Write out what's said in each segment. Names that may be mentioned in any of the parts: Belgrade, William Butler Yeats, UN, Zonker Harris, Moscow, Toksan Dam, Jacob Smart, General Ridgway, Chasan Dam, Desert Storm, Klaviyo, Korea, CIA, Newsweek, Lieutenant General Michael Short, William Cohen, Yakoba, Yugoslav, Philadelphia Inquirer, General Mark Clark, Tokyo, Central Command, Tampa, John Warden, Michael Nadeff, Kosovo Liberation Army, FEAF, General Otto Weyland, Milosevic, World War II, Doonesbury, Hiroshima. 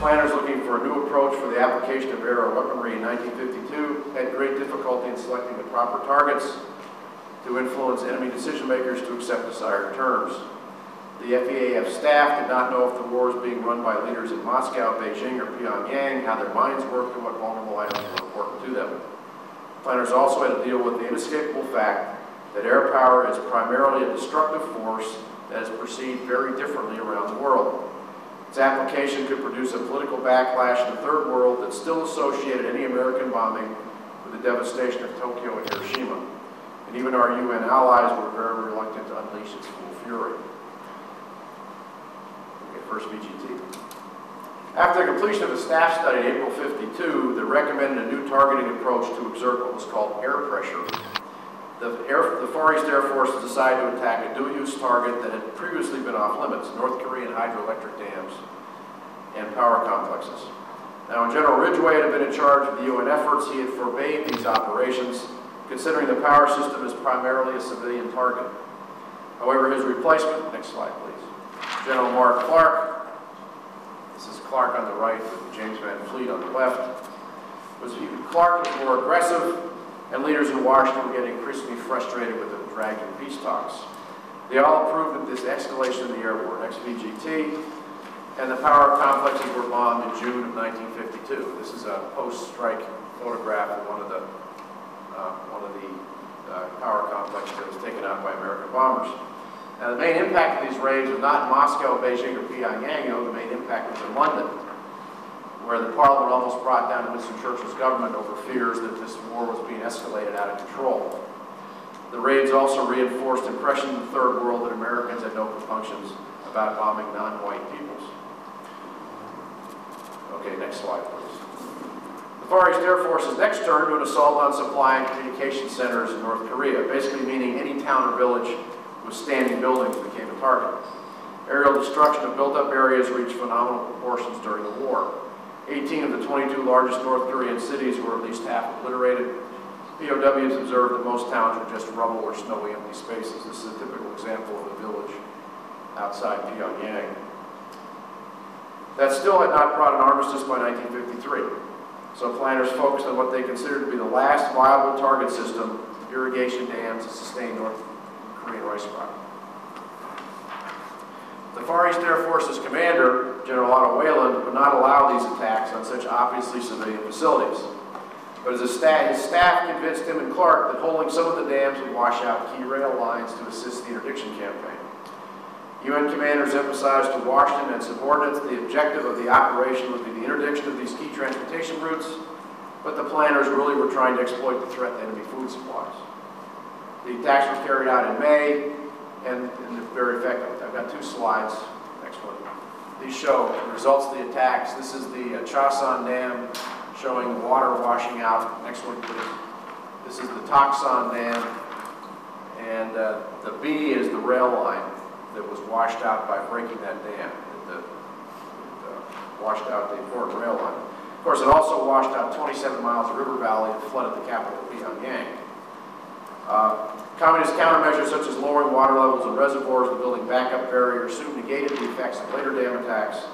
Planners looking for a new approach for the application of aerial weaponry in 1952 had great difficulty in selecting the proper targets to influence enemy decision makers to accept desired terms. The FEAF staff did not know if the war was being run by leaders in Moscow, Beijing, or Pyongyang, how their minds worked, and what vulnerable items were important to them. Planners also had to deal with the inescapable fact that air power is primarily a destructive force that is perceived very differently around the world. Its application could produce a political backlash in the Third World that still associated any American bombing with the devastation of Tokyo and Hiroshima. And even our UN allies were very reluctant to unleash its full fury. First VGT. After the completion of a staff study in April 52, they recommended a new targeting approach to exert what was called air pressure. The Far East Air Force decided to attack a dual-use target that had previously been off-limits, North Korean hydroelectric dams and power complexes. Now, when General Ridgway had been in charge of the UN efforts, he had forbade these operations, considering the power system as primarily a civilian target. However, his replacement, next slide please, General Mark Clark, this is Clark on the right with James Van Fleet on the left, Clark was more aggressive, and leaders in Washington were getting increasingly frustrated with the dragging peace talks. They all approved of this escalation of the air war, XVGT, and the power complexes were bombed in June of 1952. This is a post-strike photograph of one of the power complexes that was taken out by American bombers. Now, the main impact of these raids was not in Moscow, Beijing, or Pyongyang. The main impact was in London, where the Parliament almost brought down Winston Churchill's government over fears that this war was being escalated out of control. The raids also reinforced the impression in the Third World that Americans had no compunctions about bombing non-white peoples. Okay, next slide, please. The Far East Air Force's next turn to an assault on supply and communication centers in North Korea, basically meaning any town or village with standing buildings became a target. Aerial destruction of built-up areas reached phenomenal proportions during the war. 18 of the 22 largest North Korean cities were at least half obliterated. POWs observed that most towns were just rubble or snowy empty spaces. This is a typical example of a village outside Pyongyang. That still had not brought an armistice by 1953. So planners focused on what they considered to be the last viable target system, irrigation dams to sustain North Korean rice crop. The Far East Air Force's commander, General Otto Weyland, would not allow these attacks on such obviously civilian facilities. But his staff convinced him and Clark that holding some of the dams would wash out key rail lines to assist the interdiction campaign. UN commanders emphasized to Washington and subordinates the objective of the operation would be the interdiction of these key transportation routes, but the planners really were trying to exploit the threat to enemy food supplies. The attacks were carried out in May, and they're very effective. I've got two slides. Next one. These show the results of the attacks. This is the Chasan Dam, showing water washing out. Next one, please. This is the Toksan Dam, and the B is the rail line that was washed out by breaking that dam. It washed out the important rail line. Of course, it also washed out 27 miles of river valley and flooded the capital of Pyongyang. Communist countermeasures such as lowering water levels in reservoirs and building backup barriers soon negated the effects of later dam attacks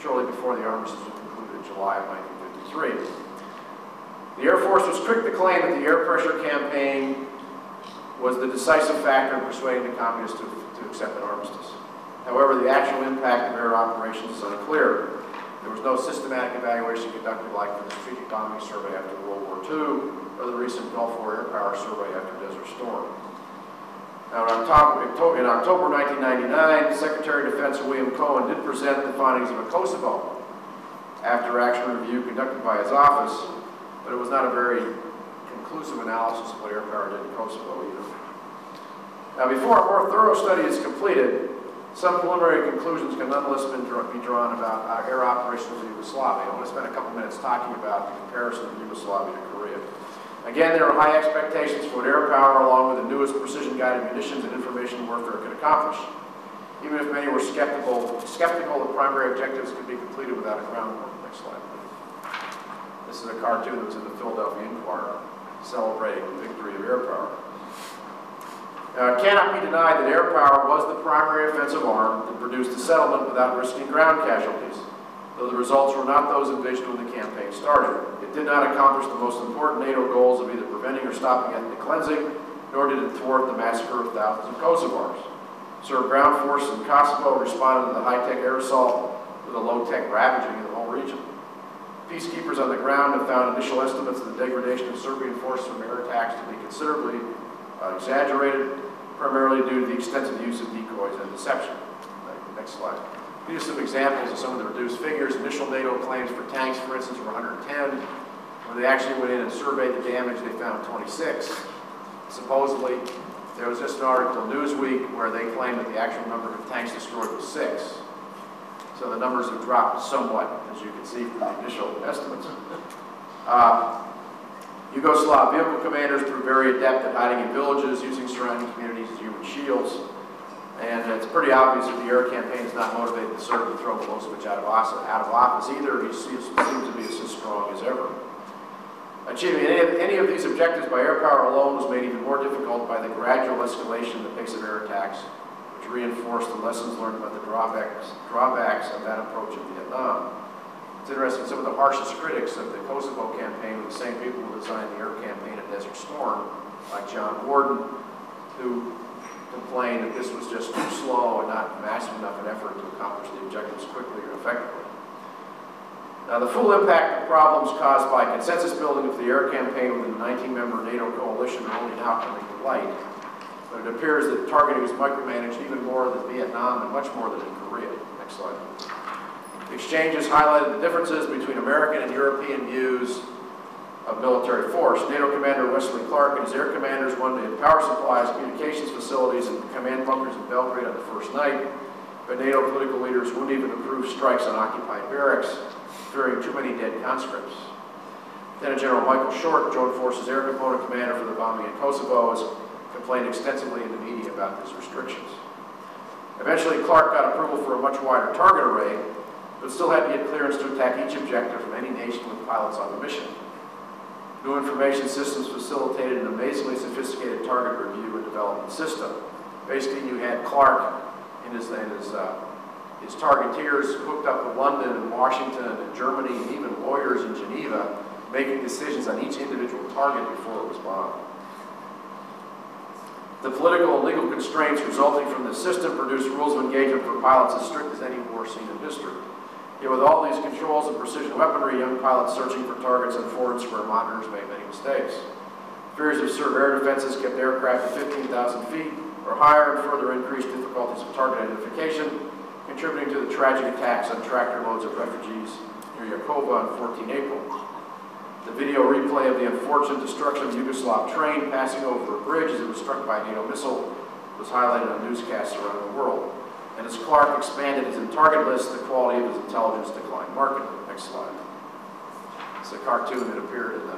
shortly before the armistice was concluded in July of 1953. The Air Force was quick to claim that the air pressure campaign was the decisive factor in persuading the communists to accept an armistice. However, the actual impact of air operations is unclear. There was no systematic evaluation conducted like the Strategic Bombing Survey after World War II, or the recent Gulf War Air Power Survey after Desert Storm. Now, in October 1999, Secretary of Defense William Cohen did present the findings of a Kosovo after-action review conducted by his office, but it was not a very conclusive analysis of what air power did in Kosovo either. Now, before a more thorough study is completed, some preliminary conclusions can nonetheless be drawn about our air operations in Yugoslavia. I want to spend a couple minutes talking about the comparison of Yugoslavia to Korea. Again, there are high expectations for what air power, along with the newest precision-guided munitions and information warfare, could accomplish, even if many were skeptical the primary objectives could be completed without a ground war. Next slide, please. This is a cartoon that was in the Philadelphia Inquirer, celebrating the victory of air power. Now, it cannot be denied that air power was the primary offensive arm that produced a settlement without risking ground casualties. though the results were not those envisioned when the campaign started. It did not accomplish the most important NATO goals of either preventing or stopping ethnic cleansing, nor did it thwart the massacre of thousands of Kosovars. Serb ground force in Kosovo responded to the high-tech air assault with a low-tech ravaging of the whole region. Peacekeepers on the ground have found initial estimates of the degradation of Serbian forces from air attacks to be considerably exaggerated, primarily due to the extensive use of decoys and deception. Next slide. These are some examples of some of the reduced figures. Initial NATO claims for tanks, for instance, were 110. When they actually went in and surveyed the damage, they found 26. Supposedly, there was just an article in Newsweek where they claimed that the actual number of tanks destroyed was 6. So the numbers have dropped somewhat, as you can see from the initial estimates. Yugoslav vehicle commanders proved very adept at hiding in villages, using surrounding communities as human shields. And it's pretty obvious that the air campaign has not motivated the Serb to throw Milosevic out of office either. He seems to be as strong as ever. Achieving any of these objectives by air power alone was made even more difficult by the gradual escalation in the pace of air attacks, which reinforced the lessons learned about the drawbacks of that approach in Vietnam. It's interesting, some of the harshest critics of the Kosovo campaign were the same people who designed the air campaign at Desert Storm, like John Warden, who complained that this was just too slow and not massive enough an effort to accomplish the objectives quickly or effectively. Now, the full impact of problems caused by consensus building of the air campaign within the 19-member NATO coalition are only now coming to light, but it appears that targeting was micromanaged even more than Vietnam and much more than in Korea. Next slide. The exchanges highlighted the differences between American and European views of military force. NATO Commander Wesley Clark and his air commanders wanted power supplies, communications facilities, and command bunkers in Belgrade on the first night, but NATO political leaders wouldn't even approve strikes on occupied barracks, fearing too many dead conscripts. Lieutenant General Michael Short, Joint Forces Air Component Commander for the bombing in Kosovo, has complained extensively in the media about these restrictions. Eventually, Clark got approval for a much wider target array, but still had to get clearance to attack each objective from any nation with pilots on the mission. New information systems facilitated an amazingly sophisticated target review and development system. Basically, you had Clark in his targeteers hooked up with London and Washington and Germany and even lawyers in Geneva making decisions on each individual target before it was bombed. The political and legal constraints resulting from this system produced rules of engagement for pilots as strict as any war seen in history. Yet with all these controls and precision weaponry, young pilots searching for targets and forwards where monitors made many mistakes. Fears of Serb air defenses kept aircraft at 15,000 feet or higher and further increased difficulties of target identification, contributing to the tragic attacks on tractor loads of refugees near Yakoba on 14 April. The video replay of the unfortunate destruction of a Yugoslav train passing over a bridge as it was struck by a NATO missile was highlighted on newscasts around the world. And as Clark expanded his target list, the quality of his intelligence declined markedly. Next slide. It's a cartoon that appeared in the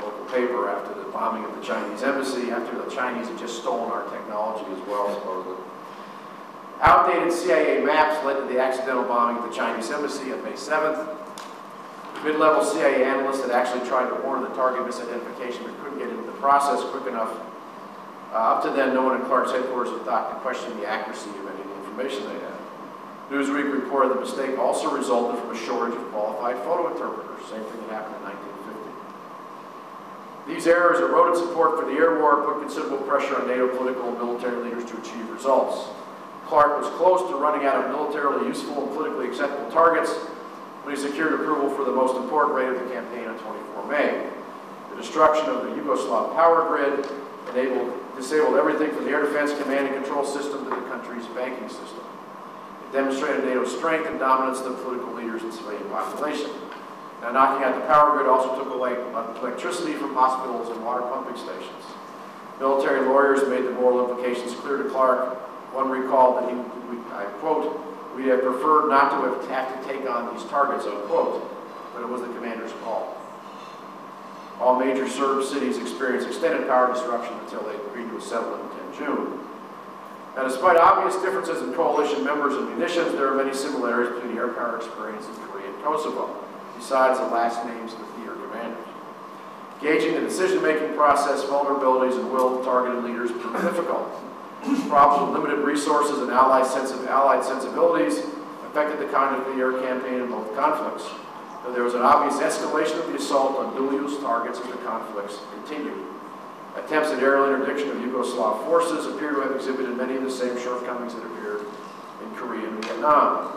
local paper after the bombing of the Chinese embassy, after the Chinese had just stolen our technology as well, supposedly. Outdated CIA maps led to the accidental bombing of the Chinese embassy on May 7th. Mid-level CIA analysts had actually tried to warn the target misidentification but couldn't get into the process quick enough. Up to then, no one in Clark's headquarters had thought to question the accuracy of any information they had. Newsweek reported the mistake also resulted from a shortage of qualified photo interpreters, same thing that happened in 1950. These errors eroded support for the air war, put considerable pressure on NATO political and military leaders to achieve results. Clark was close to running out of militarily useful and politically acceptable targets when he secured approval for the most important raid of the campaign on 24 May. The destruction of the Yugoslav power grid disabled everything from the air defense command and control system to the country's banking system. It demonstrated NATO's strength and dominance of the political leaders and civilian population. Now, knocking out the power grid also took away electricity from hospitals and water pumping stations. Military lawyers made the moral implications clear to Clark. One recalled that I quote, "We have preferred not to have to take on these targets," unquote, but it was the commander's call. All major Serb cities experienced extended power disruption until they agreed to a settlement in June. Now, despite obvious differences in coalition members and munitions, there are many similarities between the air power experience in Korea and Kosovo, besides the last names of the air commanders. Gauging the decision-making process, vulnerabilities, and will of targeted leaders proved difficult. Problems with limited resources and allied sensibilities affected the conduct of the air campaign in both conflicts. There was an obvious escalation of the assault on dual-use targets as the conflicts continued. Attempts at aerial interdiction of Yugoslav forces appear to have exhibited many of the same shortcomings that appeared in Korea and Vietnam.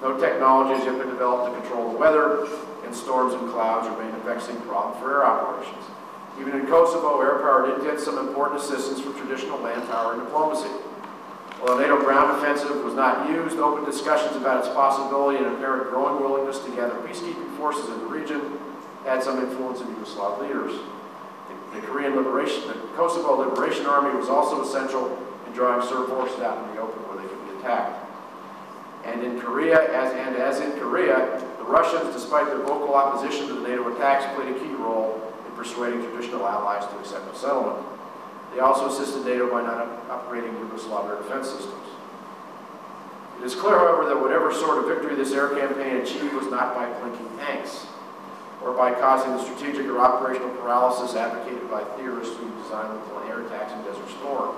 No technology has yet been developed to control the weather, and storms and clouds remain a vexing problem for air operations. Even in Kosovo, air power did get some important assistance from traditional land power and diplomacy. While the NATO ground offensive was not used, open discussions about its possibility and apparent growing willingness to gather peacekeeping forces in the region had some influence on Yugoslav leaders. The Kosovo Liberation Army was also essential in drawing Serb forces out in the open where they could be attacked. And in Korea, the Russians, despite their vocal opposition to the NATO attacks, played a key role in persuading traditional allies to accept a settlement. They also assisted NATO by not upgrading Yugoslav air defense systems. It is clear, however, that whatever sort of victory this air campaign achieved was not by blinking tanks or by causing the strategic or operational paralysis advocated by theorists who designed the air attacks in Desert Storm.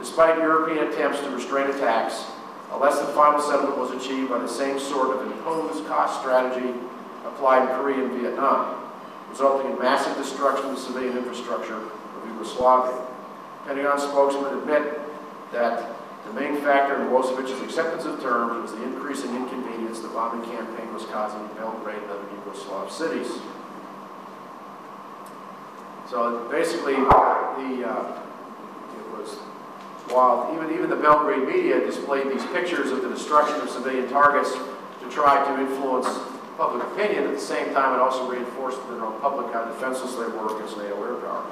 Despite European attempts to restrain attacks, unless the final settlement was achieved by the same sort of imposed cost strategy applied in Korea and Vietnam, resulting in massive destruction of civilian infrastructure of Yugoslavia. Pentagon spokesmen admit that the main factor in Milosevic's acceptance of terms was the increase in inconvenience the bombing campaign was causing in Belgrade and other Yugoslav cities. So basically, while even the Belgrade media displayed these pictures of the destruction of civilian targets to try to influence public opinion, at the same time it also reinforced to their own public how defenseless they were against NATO air power.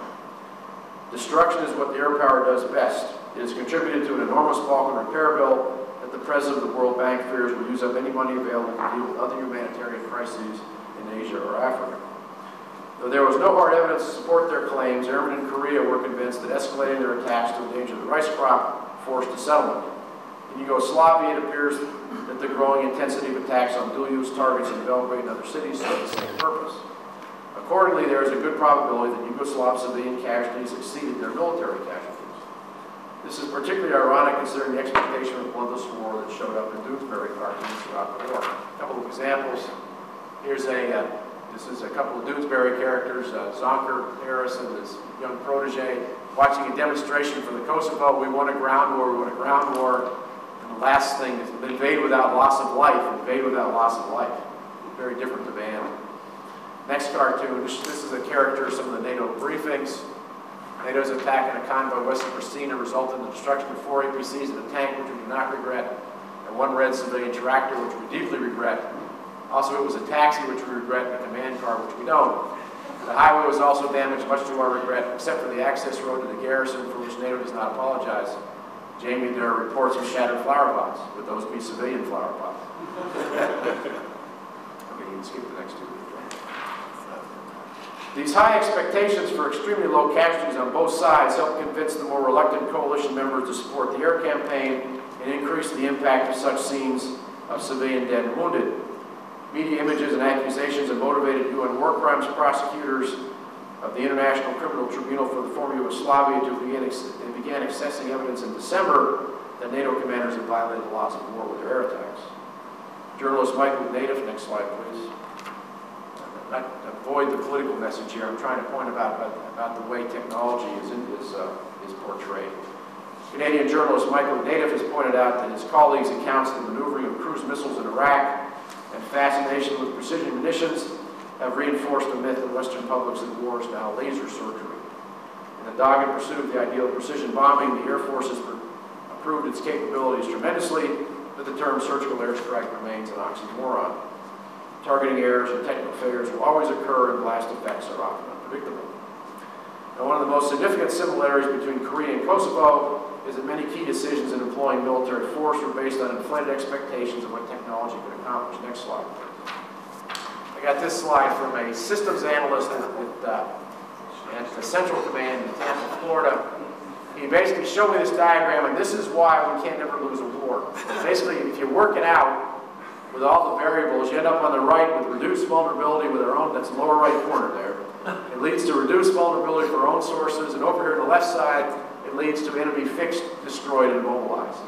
Destruction is what the air power does best. It has contributed to an enormous Balkan repair bill that the president of the World Bank fears will use up any money available to deal with other humanitarian crises in Asia or Africa. Though there was no hard evidence to support their claims, airmen in Korea were convinced that escalating their attacks to endanger the rice crop forced a settlement. In Yugoslavia, it appears that the growing intensity of attacks on dual-use targets in Belgrade and other cities served the same purpose. Accordingly, there is a good probability that Yugoslav civilian casualties exceeded their military casualties. This is particularly ironic considering the expectation of a bloodless war that showed up in Doonesbury cartoons throughout the war. A couple of examples. Here's a, this is a couple of Doonesbury characters, Zonker Harris and his young protege, watching a demonstration for the Kosovo. We won a ground war, we won a ground war. And the last thing is invade without loss of life, invade without loss of life. Very different demand. Next cartoon, this is a character of some of the NATO briefings. NATO's attack on a convoy west of Pristina resulted in the destruction of 4 APCs and a tank, which we do not regret, and 1 red civilian tractor, which we deeply regret. Also, it was a taxi, which we regret, and a command car, which we don't. The highway was also damaged, much to our regret, except for the access road to the garrison, for which NATO does not apologize. Jamie, there are reports of shattered flower pots. Would those be civilian flower pots? Okay, you can skip the next 2. These high expectations for extremely low casualties on both sides helped convince the more reluctant coalition members to support the air campaign and increase the impact of such scenes of civilian dead and wounded. Media images and accusations have motivated UN war crimes prosecutors of the International Criminal Tribunal for the former Yugoslavia to begin accessing evidence in December that NATO commanders had violated the laws of war with their air attacks. Journalist Michael Nadeff, next slide please. I avoid the political message here. I'm trying to point about the way technology is portrayed. Canadian journalist Michael Nadeff has pointed out that his colleagues' accounts of the maneuvering of cruise missiles in Iraq and fascination with precision munitions have reinforced the myth in Western publics that war is now laser surgery. In the dogged pursuit of the ideal of precision bombing, the Air Force has improved its capabilities tremendously, but the term surgical airstrike remains an oxymoron. Targeting errors and technical failures will always occur, and blast effects are often unpredictable. Now, one of the most significant similarities between Korea and Kosovo is that many key decisions in employing military force were based on inflated expectations of what technology could accomplish. Next slide. I got this slide from a systems analyst at the Central Command in Tampa, Florida. He basically showed me this diagram, and this is why we can't ever lose a war. Basically, if you work it out, with all the variables, you end up on the right with reduced vulnerability with our own, that's lower right corner there. It leads to reduced vulnerability for our own sources, and over here on the left side, it leads to enemy fixed, destroyed, and immobilized.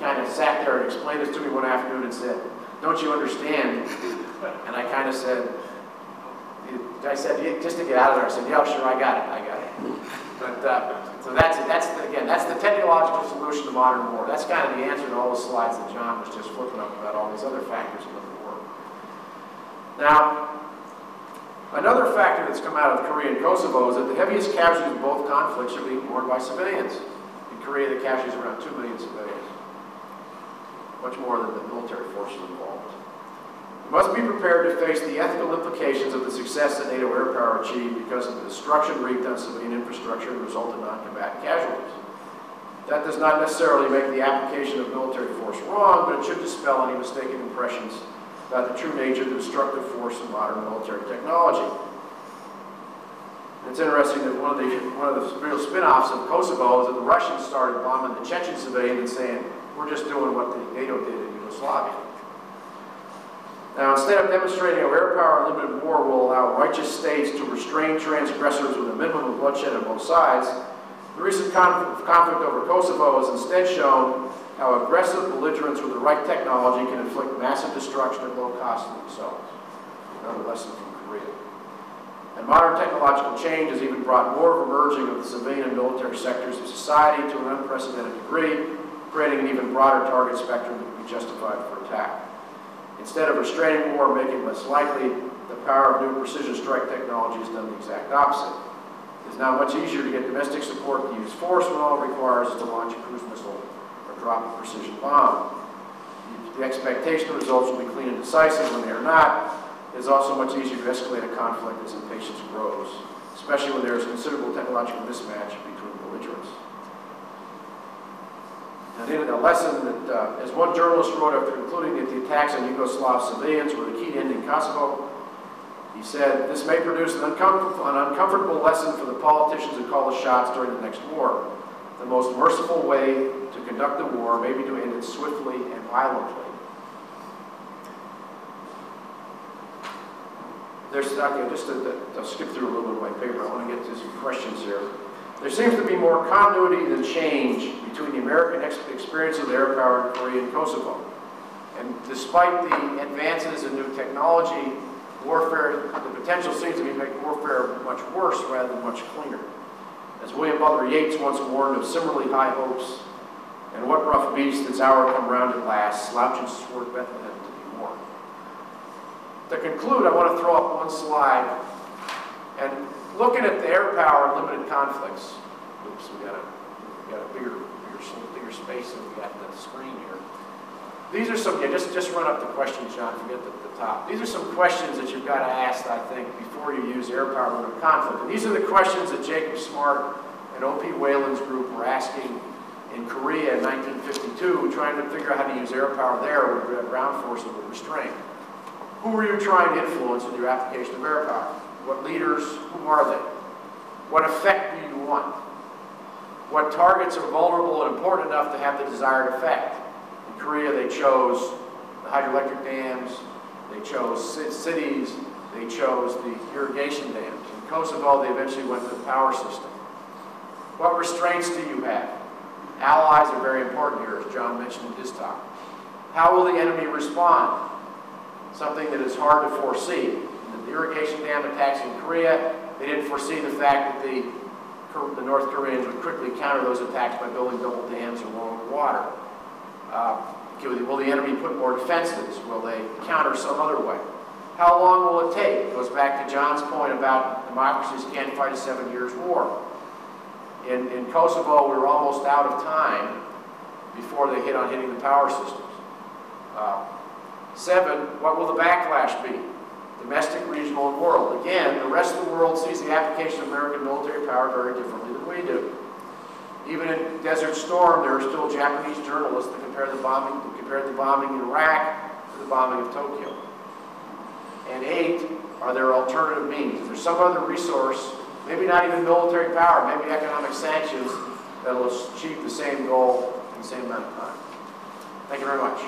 kind of sat there and explained this to me one afternoon and said, "Don't you understand?" And I kind of said, just to get out of there, I said, "Yeah, sure, I got it. But, so that's the technological solution to modern war. That's kind of the answer to all the slides that John was just flipping up about all these other factors of the war. Now, another factor that's come out of Korea and Kosovo is that the heaviest casualties of both conflicts are being borne by civilians. In Korea, the casualties are around 2 million civilians, much more than the military forces involved. We must be prepared to face the ethical implications of the success that NATO air power achieved because of the destruction wreaked on civilian infrastructure and resultant non-combatant casualties. That does not necessarily make the application of military force wrong, but it should dispel any mistaken impressions about the true nature of the destructive force of modern military technology." It's interesting that one of the real spin-offs of Kosovo is that the Russians started bombing the Chechen civilians and saying, "We're just doing what the NATO did in Yugoslavia." Now, instead of demonstrating how air power and limited war will allow righteous states to restrain transgressors with a minimum of bloodshed on both sides, the recent conflict over Kosovo has instead shown how aggressive belligerents with the right technology can inflict massive destruction at low cost to themselves. Another lesson from Korea. And modern technological change has even brought more of a merging of the civilian and military sectors of society to an unprecedented degree, creating an even broader target spectrum that would be justified for attack. Instead of restraining war and making it less likely, the power of new precision strike technology has done the exact opposite. It is now much easier to get domestic support to use force when all it requires is to launch a cruise missile or drop a precision bomb. The expectation of results will be clean and decisive when they are not. It is also much easier to escalate a conflict as impatience grows, especially when there is considerable technological mismatch between belligerents. And a lesson that, as one journalist wrote after concluding that the attacks on Yugoslav civilians were the key to ending Kosovo, he said, "This may produce an uncomfortable lesson for the politicians who call the shots during the next war. The most merciful way to conduct the war may be to end it swiftly and violently." Just to skip through a little bit of my paper, I want to get to some questions here. There seems to be more continuity than change between the American experience of air power in Korea and Kosovo. And despite the advances in new technology, warfare, the potential seems to be making warfare much worse rather than much cleaner. As William Butler Yeats once warned of similarly high hopes, "And what rough beast its hour come round at last, slouching toward Bethlehem to be born." To conclude, I want to throw up one slide and looking at the air power and limited conflicts. Oops, we got a bigger space than we got in the screen here. These are some, yeah, just run up the questions, John, forget the top. These are some questions that you've got to ask, I think, before you use air power limited conflict. And these are the questions that Jacob Smart and O.P. Whalen's group were asking in Korea in 1952, trying to figure out how to use air power there when you had ground forces with restraint. Who were you trying to influence with your application of air power? What leaders, who are they? What effect do you want? What targets are vulnerable and important enough to have the desired effect? In Korea, they chose the hydroelectric dams, they chose cities, they chose the irrigation dams. In Kosovo, they eventually went to the power system. What restraints do you have? Allies are very important here, as John mentioned in his talk. How will the enemy respond? Something that is hard to foresee. The irrigation dam attacks in Korea, they didn't foresee the fact that the North Koreans would quickly counter those attacks by building double dams along the water. Will the enemy put more defenses? Will they counter some other way? How long will it take? It goes back to John's point about democracies can't fight a 7 years war. In Kosovo, we were almost out of time before they hit on hitting the power systems. Seven, what will the backlash be? Domestic, regional, and world. Again, the rest of the world sees the application of American military power very differently than we do. Even in Desert Storm, there are still Japanese journalists that compared the bombing in Iraq to the bombing of Tokyo. And eight, are there alternative means? If there's some other resource, maybe not even military power, maybe economic sanctions, that'll achieve the same goal in the same amount of time. Thank you very much.